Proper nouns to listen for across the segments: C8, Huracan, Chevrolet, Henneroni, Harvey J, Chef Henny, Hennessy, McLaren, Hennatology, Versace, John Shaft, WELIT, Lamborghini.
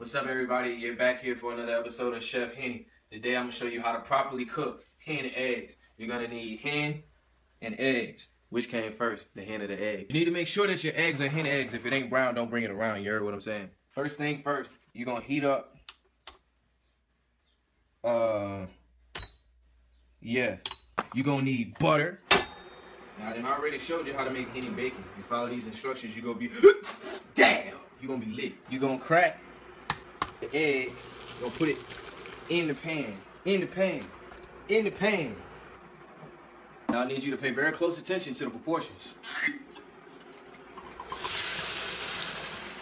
What's up, everybody? You're back here for another episode of Chef Henny. Today I'm going to show you how to properly cook hen eggs. You're going to need hen and eggs. Which came first, the hen or the egg? You need to make sure that your eggs are hen eggs. If it ain't brown, don't bring it around. You heard what I'm saying? First thing first, you're going to heat up you're going to need butter. Now, then I already showed you how to make Henny bacon. You follow these instructions, you're going to be, damn, you're going to be lit. You're going to crack the egg, you're going to put it in the pan, in the pan, in the pan. Now, I need you to pay very close attention to the proportions.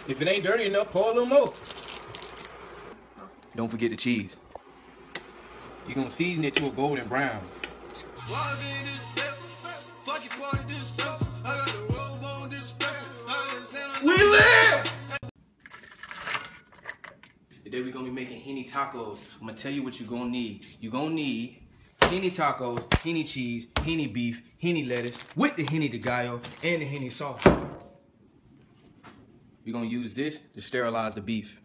If it ain't dirty enough, pour a little more. Don't forget the cheese. You're going to season it to a golden brown. We live! Today we're going to be making Henny tacos. I'm going to tell you what you're going to need. You're going to need Henny tacos, Henny cheese, Henny beef, Henny lettuce, with the Henny de Gallo and the Henny sauce. We're going to use this to sterilize the beef.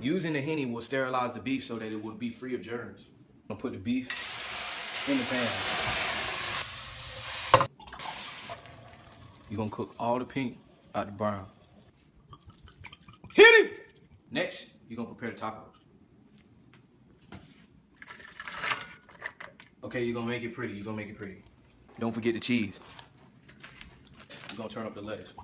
Using the Henny will sterilize the beef so that it will be free of germs. I'm going to put the beef in the pan. You're going to cook all the pink out the brown. Hit it! Next, you're going to prepare the taco. Okay, you're gonna make it pretty, you're gonna make it pretty. Don't forget the cheese. You're gonna turn up the lettuce.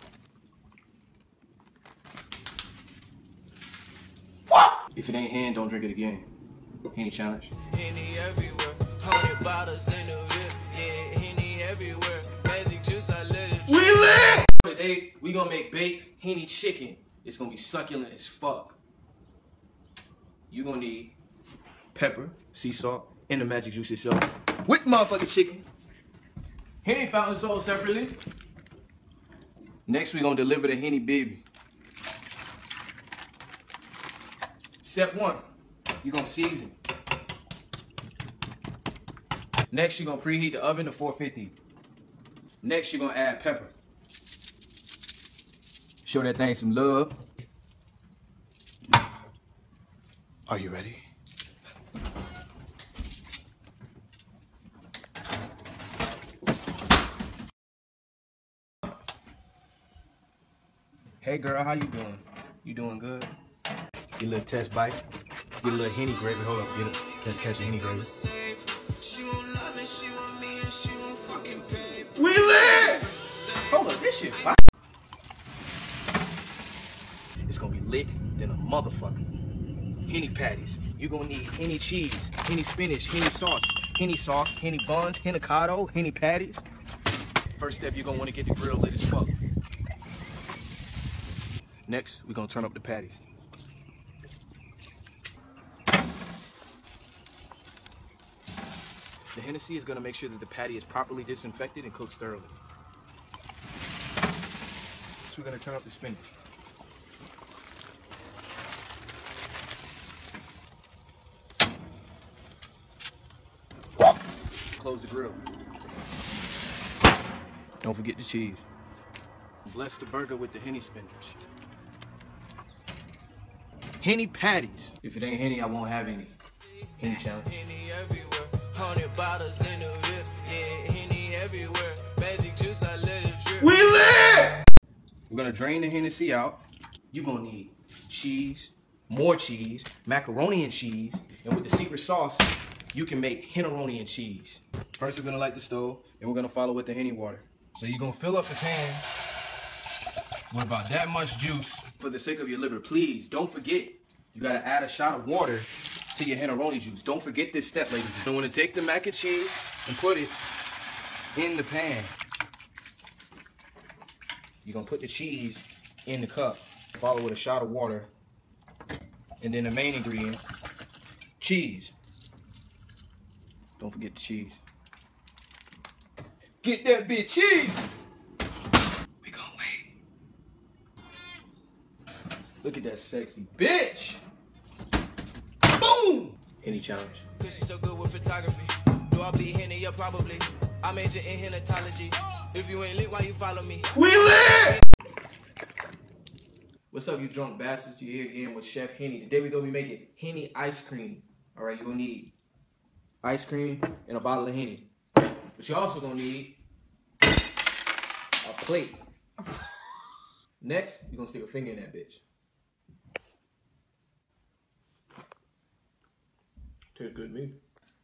What? If it ain't hen, don't drink it again. Henny challenge. Henny everywhere, 100 bottles in the whip. Yeah, Henny everywhere, magic juice, I let it. We live! Today, we gonna make baked Henny chicken. It's gonna be succulent as fuck. You're gonna need pepper, sea salt, and the magic juice itself with motherfucking chicken. Henny fountain sold separately. Next, we're gonna deliver the Henny baby. Step one, you're gonna season. Next, you're gonna preheat the oven to 450. Next, you're gonna add pepper. Show that thing some love. Are you ready? Hey girl, how you doing? You doing good? Get a little test bite. Get a little Henny gravy. Hold up, catch a Henny gravy. We live! Hold up, this shit fire. It's gonna be lit than a motherfucker. Henny patties. You're gonna need Henny cheese, Henny spinach, Henny sauce, Henny buns, Hennicotto, Henny patties. First step, you're gonna wanna get the grill lit as fuck. Next, we're gonna turn up the patties. The Hennessy is gonna make sure that the patty is properly disinfected and cooked thoroughly. Next, we're gonna turn up the spinach. Close the grill. Don't forget the cheese. Bless the burger with the Henny spinach. Henny patties. If it ain't Henny, I won't have any. Henny challenge. Henny everywhere, 100 bottles in the whip. Yeah, Henny everywhere, magic juice, I let it drip. We live! We're gonna drain the Hennessy out. You're gonna need cheese, more cheese, macaroni and cheese, and with the secret sauce, you can make Henneroni and cheese. First, we're gonna light the stove, and we're gonna follow with the Henny water. So you're gonna fill up the pan with about that much juice. For the sake of your liver, please don't forget, you gotta add a shot of water to your Henneroni juice. Don't forget this step, ladies. So I'm gonna take the mac and cheese and put it in the pan. You're gonna put the cheese in the cup, follow with a shot of water, and then the main ingredient, cheese. Don't forget the cheese. Get that bitch cheese! Look at that sexy bitch! Boom! Henny challenge. Cause she's so good with photography. Do I bleed Henny? Yeah, probably. I major in Hennatology. If you ain't lit, why you follow me? We lit! What's up, you drunk bastards? You're here again with Chef Henny. Today we're going to be making Henny ice cream. Alright, you're going to need ice cream and a bottle of Henny. But you're also going to need a plate. Next, you're going to stick a finger in that bitch. Tastes good to me.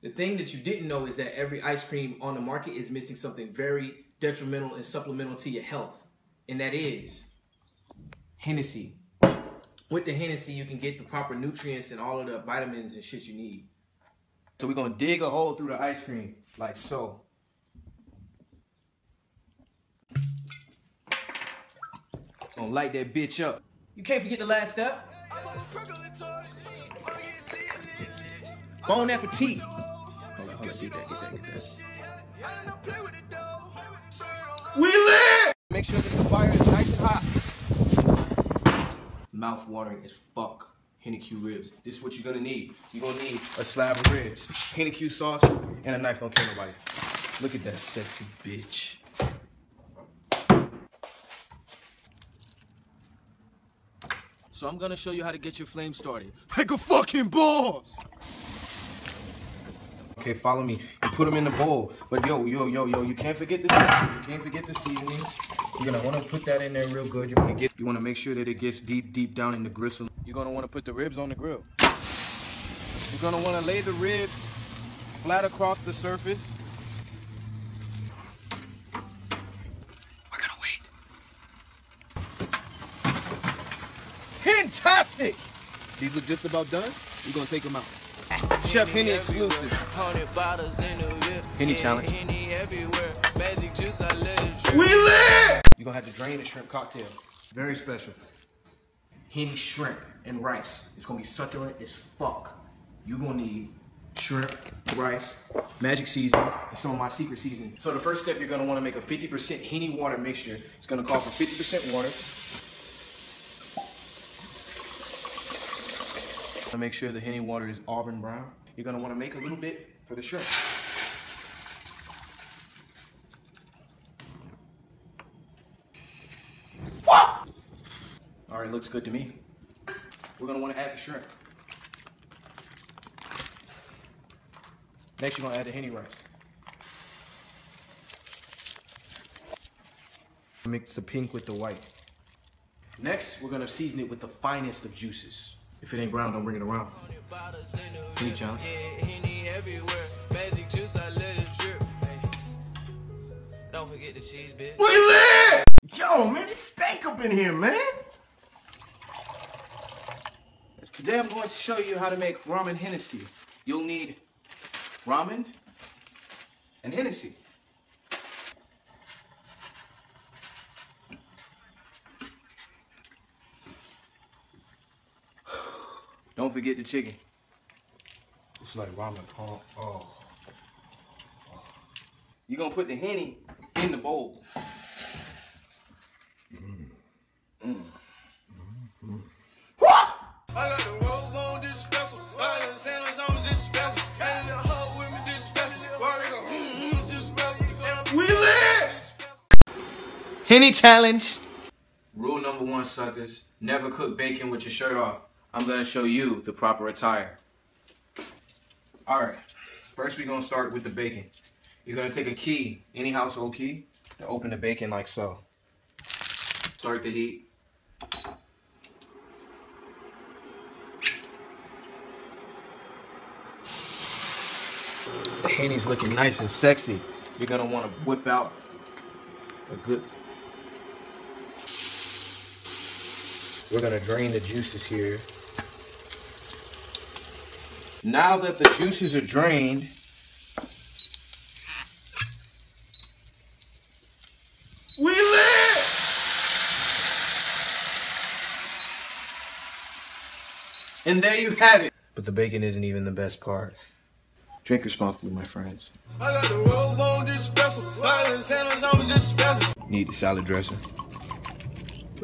The thing that you didn't know is that every ice cream on the market is missing something very detrimental and supplemental to your health. And that is Hennessy. With the Hennessy, you can get the proper nutrients and all of the vitamins and shit you need. So we're going to dig a hole through the ice cream, like so. Gonna light that bitch up. You can't forget the last step. Bon appetit. Hold on, get that. We lit! Make sure that the fire is nice and hot. Mouth watering as fuck. Henny Q ribs. This is what you're gonna need. You're gonna need a slab of ribs, Henny Q sauce, and a knife. Don't kill nobody. Look at that sexy bitch. So I'm gonna show you how to get your flame started. Make a fucking boss! Okay, follow me. You put them in the bowl. But yo, you can't forget the seasoning. You're gonna wanna put that in there real good. You wanna make sure that it gets deep down in the gristle. You're gonna wanna put the ribs on the grill. You're gonna wanna lay the ribs flat across the surface. We're gonna wait. Fantastic! These look just about done. You're gonna take them out. Chef Henny exclusive. Henny challenge. We lit! You're gonna have to drain the shrimp cocktail. Very special. Henny shrimp and rice. It's gonna be succulent as fuck. You're gonna need shrimp, rice, magic seasoning, and some of my secret seasoning. So the first step, you're gonna wanna make a 50% Henny water mixture. It's gonna call for 50% water. Make sure the Henny water is auburn brown. You're gonna wanna make a little bit for the shrimp. What? All right, looks good to me. We're gonna wanna add the shrimp. Next, you're gonna add the Henny rice. Mix the pink with the white. Next, we're gonna season it with the finest of juices. If it ain't brown, don't bring it around. Henny challenge. Don't forget the cheese, bitch. We lit! Yo, man, it stank up in here, man. Today I'm going to show you how to make ramen Hennessy. You'll need ramen and Hennessy. Don't forget the chicken. It's like ramen. Oh. You're gonna put the Henny in the bowl. What? I got the roll on this pepper. I got the sandwich on this pepper. And the whole women this pepper. Why they go this pepper? We live! Henny challenge. Rule number one, suckers. Never cook bacon with your shirt off. I'm gonna show you the proper attire. All right, first we're gonna start with the bacon. You're gonna take a key, any household key, and open the bacon like so. Start the heat. The Henny's looking nice and sexy. You're gonna wanna whip out a good. We're gonna drain the juices here. Now that the juices are drained, we lit! And there you have it. But the bacon isn't even the best part. Drink responsibly, my friends. I got the roll on this special. Need the salad dressing.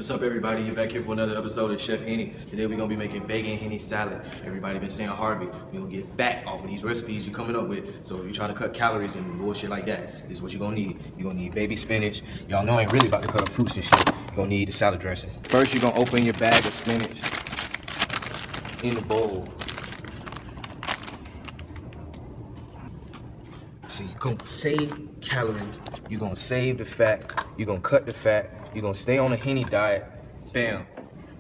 What's up, everybody? You're back here for another episode of Chef Henny. Today we're gonna be making bacon Henny salad. Everybody been saying, Harvey, you're gonna get fat off of these recipes you're coming up with. So if you're trying to cut calories and bullshit like that, this is what you're gonna need. You're gonna need baby spinach. Y'all know I ain't really about to cut up fruits and shit. You're gonna need the salad dressing. First, you're gonna open your bag of spinach in the bowl. So you're gonna save calories, you're gonna save the fat, you're gonna cut the fat, you're gonna stay on a Henny diet. Bam.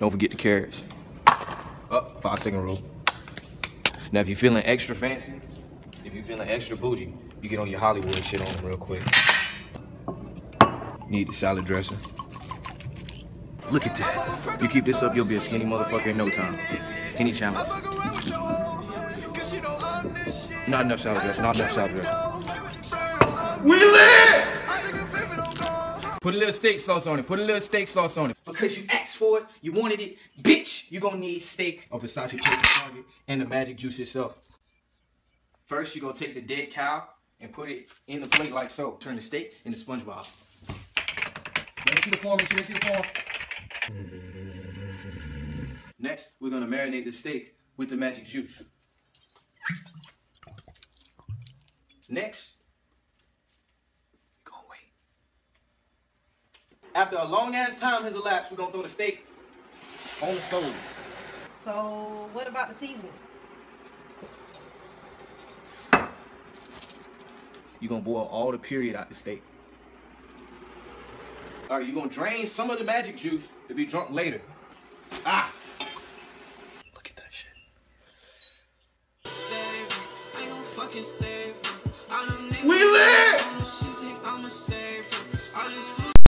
Don't forget the carrots. Oh, 5-second rule. Now if you're feeling extra fancy, if you're feeling extra bougie, you get on your Hollywood shit on them real quick. Need the salad dressing. Look at that. You keep this up, you'll be a skinny motherfucker in no time. Henny challenge. Not enough salad dressing, not enough salad dressing. We live! Put a little steak sauce on it. Put a little steak sauce on it. Because you asked for it, you wanted it, bitch, you're gonna need steak or Versace chicken and the magic juice itself. First, you're gonna take the dead cow and put it in the plate like so. Turn the steak into SpongeBob. Let me see the form, let me see the form. Next, we're gonna marinate the steak with the magic juice. Next, after a long ass time has elapsed, we're gonna throw the steak on the stove. So, what about the seasoning? You're gonna boil all the period out the steak. All right, you're gonna drain some of the magic juice to be drunk later. Ah! Look at that shit. Save, I ain't gonna fucking save.